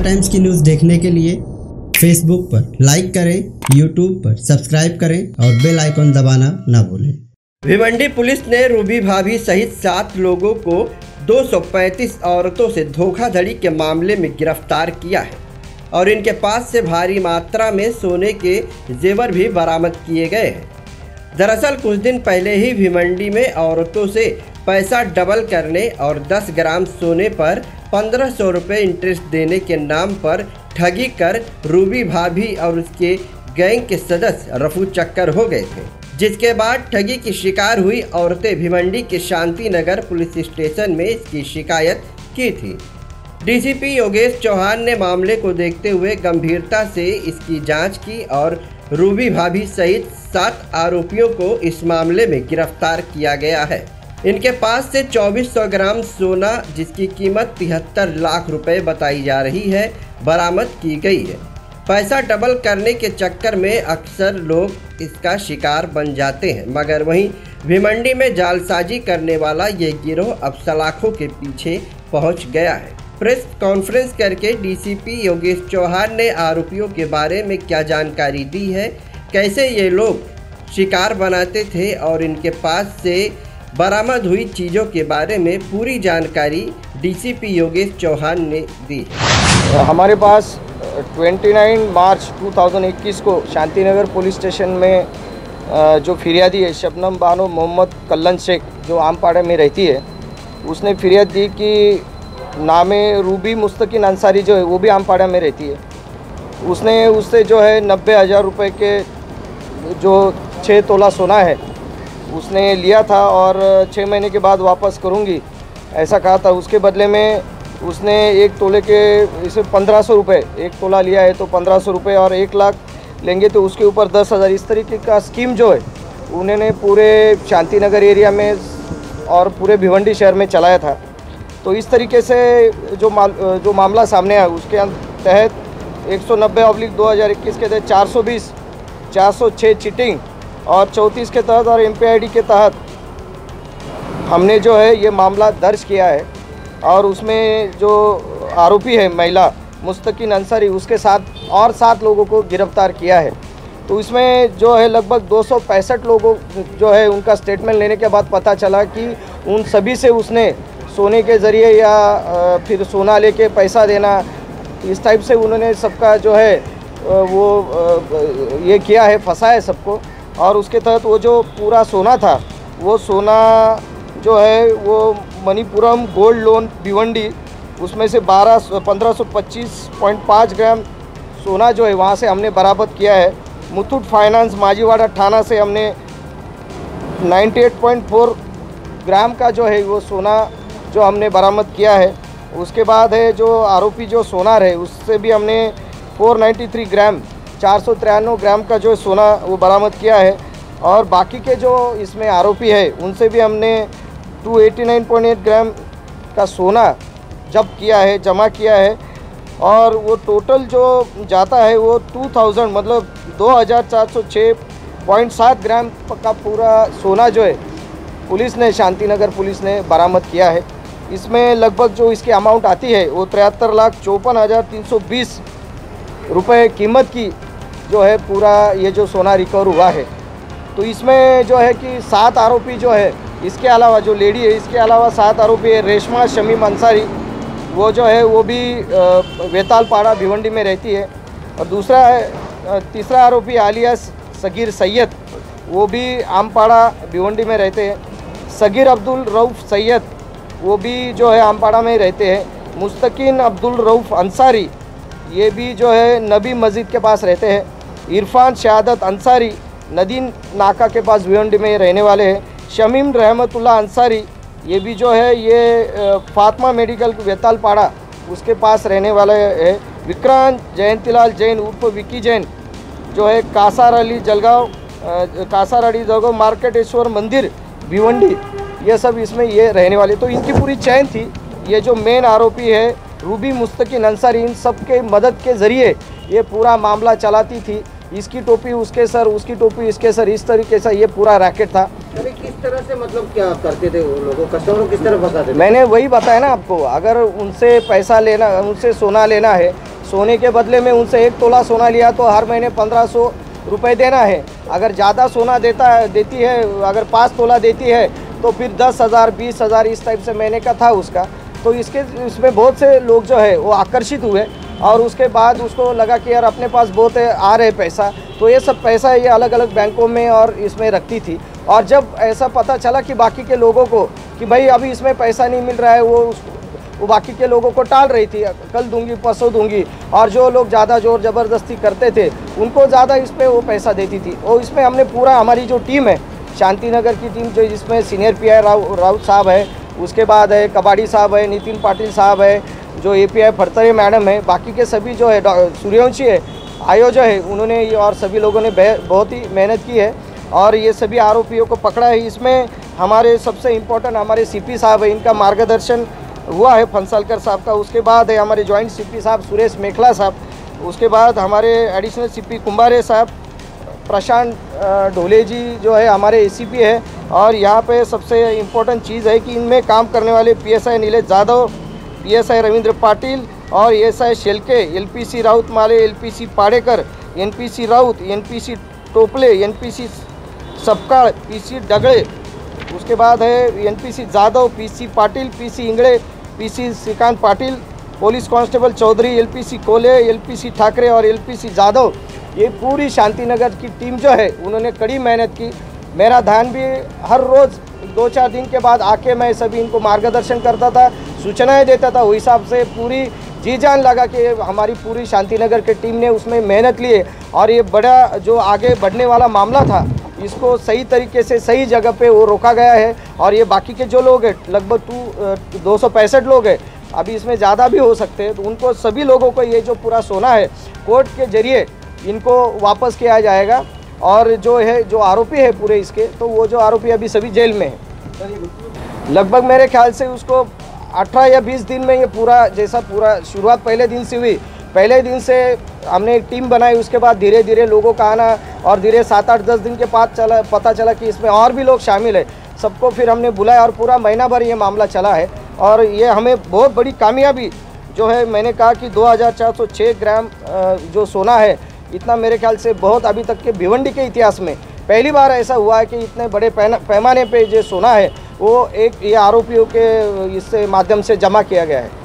हर times की news देखने के लिए फेसबुक पर लाइक करें, यूट्यूब पर सब्सक्राइब करें और बेल आइकॉन दबाना ना भूलें। भिवंडी पुलिस ने रूबी भाभी सहित 7 लोगों को 235 औरतों से धोखाधड़ी के मामले में गिरफ्तार किया है और इनके पास से भारी मात्रा में सोने के जेवर भी बरामद किए गए हैं। दरअसल कुछ दिन पहले ही भिवंडी में औरतों से पैसा डबल करने और 10 ग्राम सोने पर 1500 रुपये इंटरेस्ट देने के नाम पर ठगी कर रूबी भाभी और उसके गैंग के सदस्य रफू चक्कर हो गए थे, जिसके बाद ठगी की शिकार हुई औरतें भिवंडी के शांति नगर पुलिस स्टेशन में इसकी शिकायत की थी। डीसीपी योगेश चौहान ने मामले को देखते हुए गंभीरता से इसकी जांच की और रूबी भाभी सहित 7 आरोपियों को इस मामले में गिरफ्तार किया गया है। इनके पास से 2400 ग्राम सोना, जिसकी कीमत 73 लाख रुपए बताई जा रही है, बरामद की गई है। पैसा डबल करने के चक्कर में अक्सर लोग इसका शिकार बन जाते हैं, मगर वहीं भिवंडी में जालसाजी करने वाला ये गिरोह अब सलाखों के पीछे पहुंच गया है। प्रेस कॉन्फ्रेंस करके डीसीपी योगेश चौहान ने आरोपियों के बारे में क्या जानकारी दी है, कैसे ये लोग शिकार बनाते थे और इनके पास से बरामद हुई चीज़ों के बारे में पूरी जानकारी डीसीपी योगेश चौहान ने दी। हमारे पास 29 मार्च 2021 को शांतिनगर पुलिस स्टेशन में जो फिरियादी है शबनम बानो मोहम्मद कल्ल शेख, जो आमपाड़ा में रहती है, उसने फिरियाद दी कि नामे रूबी मुस्तकीन अंसारी जो है वो भी आमपाड़ा में रहती है, उसने उससे जो है 90,000 रुपये के जो 6 तोला सोना है उसने लिया था और 6 महीने के बाद वापस करूँगी ऐसा कहा था। उसके बदले में उसने 1 तोले के इसे 1500 रुपये, 1 तोला लिया है तो 1500 रुपये और 1 लाख लेंगे तो उसके ऊपर 10,000, इस तरीके का स्कीम जो है उन्होंने पूरे शांति नगर एरिया में और पूरे भिवंडी शहर में चलाया था। तो इस तरीके से जो मामला सामने आया उसके तहत 190/2021 के तहत 420, 406 चीटिंग और 34 के तहत और MPID के तहत हमने जो है ये मामला दर्ज किया है। और उसमें जो आरोपी है महिला मुस्तकीन अंसारी, उसके साथ और 7 लोगों को गिरफ्तार किया है। तो इसमें जो है लगभग 265 लोगों जो है उनका स्टेटमेंट लेने के बाद पता चला कि उन सभी से उसने सोने के ज़रिए या फिर सोना लेके पैसा देना, इस टाइप से उन्होंने सबका जो है वो ये किया है, फंसा है सबको। और उसके तहत वो जो पूरा सोना था वो सोना जो है वो मणिपुरम गोल्ड लोन भिवंडी, उसमें से 1525.5 ग्राम सोना जो है वहाँ से हमने बरामद किया है। मुथूट फाइनेंस माजीवाड़ा थाना से हमने 98.4 ग्राम का जो है वो सोना जो हमने बरामद किया है। उसके बाद है जो आरोपी जो सोना है उससे भी हमने 493 ग्राम 493 ग्राम का जो सोना वो बरामद किया है। और बाकी के जो इसमें आरोपी है उनसे भी हमने 289.8 ग्राम का सोना जब्त किया है, जमा किया है। और वो टोटल जो जाता है वो 2000 मतलब 2406.7 ग्राम का पूरा सोना जो है पुलिस ने शांतिनगर पुलिस ने बरामद किया है। इसमें लगभग जो इसकी अमाउंट आती है वो 73,54,320 रुपये कीमत की जो है पूरा ये जो सोना रिकवर हुआ है। तो इसमें जो है कि 7 आरोपी जो है, इसके अलावा जो लेडी है, इसके अलावा 7 आरोपी है। रेशमा शमीम अंसारी, वो जो है वो भी वेतालपाड़ा भिवंडी में रहती है। और दूसरा है तीसरा आरोपी आलिया सगीर सैयद, वो भी आमपाड़ा भिवंडी में रहते हैं। सगीर अब्दुलरऊफ सैयद, वो भी जो है आमपाड़ा में रहते हैं। मुस्तकीन अब्दुलरऊफ अंसारी, ये भी जो है नबी मस्जिद के पास रहते हैं। इरफान शहादत अंसारी नदी नाका के पास भिवंडी में रहने वाले हैं। शमीम रहमतुल्ला अंसारी, ये भी जो है ये फातिमा मेडिकल वेतालपाड़ा उसके पास रहने वाले हैं। विक्रांत जयंतीलाल जैन उर्फ विक्की जैन, जो है कासार अली जलगाँव कासाराड़ी जगह मार्केटेश्वर मंदिर भिवंडी, ये सब इसमें ये रहने वाले। तो इनकी पूरी चैन थी। ये जो मेन आरोपी है रूबी मुस्तकीन अंसारी, इन सब के मदद के ज़रिए ये पूरा मामला चलाती थी। इसकी टोपी उसके सर, उसकी टोपी इसके सर, इस तरीके से ये पूरा रैकेट था। अरे किस तरह से मतलब क्या करते थे वो लोगों, कस्टमरों किस तरह फंसाते थे? मैंने वही बताया ना आपको, अगर उनसे पैसा लेना, उनसे सोना लेना है सोने के बदले में उनसे 1 तोला सोना लिया तो हर महीने 1500 रुपये देना है। अगर ज़्यादा सोना देती है, अगर 5 तोला देती है तो फिर 10,000 20,000 इस टाइप से महीने का था उसका। तो इसमें बहुत से लोग जो है वो आकर्षित हुए और उसके बाद उसको लगा कि यार अपने पास बहुत आ रहे पैसा, तो ये सब पैसा ये अलग अलग बैंकों में और इसमें रखती थी। और जब ऐसा पता चला कि बाकी के लोगों को कि भाई अभी इसमें पैसा नहीं मिल रहा है, वो बाकी के लोगों को टाल रही थी, कल दूंगी परसों दूंगी, और जो लोग ज़्यादा ज़ोर ज़बरदस्ती करते थे उनको ज़्यादा इस पर वो पैसा देती थी। और इसमें हमने पूरा हमारी जो टीम है शांति नगर की टीम, जो जिसमें सीनियर PI राउत साहब है, उसके बाद है कबाड़ी साहब है, नितिन पाटिल साहब है, जो API फरतरे मैडम है, बाकी के सभी जो है सूर्यवंशी है, आयोजक है, उन्होंने और सभी लोगों ने बहुत ही मेहनत की है और ये सभी आरोपियों को पकड़ा है। इसमें हमारे सबसे इम्पोर्टेंट हमारे CP साहब है, इनका मार्गदर्शन हुआ है फंसालकर साहब का। उसके बाद है हमारे जॉइंट CP साहब सुरेश मेखला साहब, उसके बाद हमारे एडिशनल CP कुंभारे साहब, प्रशांत ढोले जी जो है हमारे ACP है। और यहाँ पे सबसे इम्पोर्टेंट चीज़ है कि इनमें काम करने वाले PSI नीलेश जाधव, PSI रविंद्र पाटिल और SI शेलके, LPC राउत माले, LPC पाड़ेकर, NPC राउत, NPC टोपले, NPC सबकाल, PC डगड़े, उसके बाद है NPC Jadhav, PC Patil, PC Ingade, PC Shrikant Patil, police constable Chaudhary, LPC Kole, LPC Thackeray और LPC जाधव। ये पूरी शांतिनगर की टीम जो है उन्होंने कड़ी मेहनत की। मेरा ध्यान भी हर रोज़ 2-4 दिन के बाद आके मैं सभी इनको मार्गदर्शन करता था, सूचनाएं देता था, वो हिसाब से पूरी जी जान लगा कि हमारी पूरी शांतिनगर की टीम ने उसमें मेहनत ली है। और ये बड़ा जो आगे बढ़ने वाला मामला था इसको सही तरीके से सही जगह पे वो रोका गया है। और ये बाकी के जो लोग हैं लगभग 265 लोग हैं, अभी इसमें ज़्यादा भी हो सकते हैं, तो उनको सभी लोगों को ये जो पूरा सोना है कोर्ट के जरिए इनको वापस किया जाएगा। और जो है जो आरोपी है पूरे इसके, तो वो जो आरोपी अभी सभी जेल में है। लगभग मेरे ख्याल से उसको 18 या 20 दिन में ये पूरा जैसा पूरा शुरुआत पहले दिन से हुई, पहले दिन से हमने एक टीम बनाई, उसके बाद धीरे धीरे लोगों का आना और धीरे 7-8-10 दिन के बाद पता चला कि इसमें और भी लोग शामिल है, सबको फिर हमने बुलाया और पूरा महीना भर ये मामला चला है। और ये हमें बहुत बड़ी कामयाबी जो है, मैंने कहा कि 2406 ग्राम जो सोना है इतना मेरे ख्याल से बहुत अभी तक के भिवंडी के इतिहास में पहली बार ऐसा हुआ है कि इतने बड़े पैमाने पे जो सोना है वो एक ये आरोपियों के इससे माध्यम से जमा किया गया है।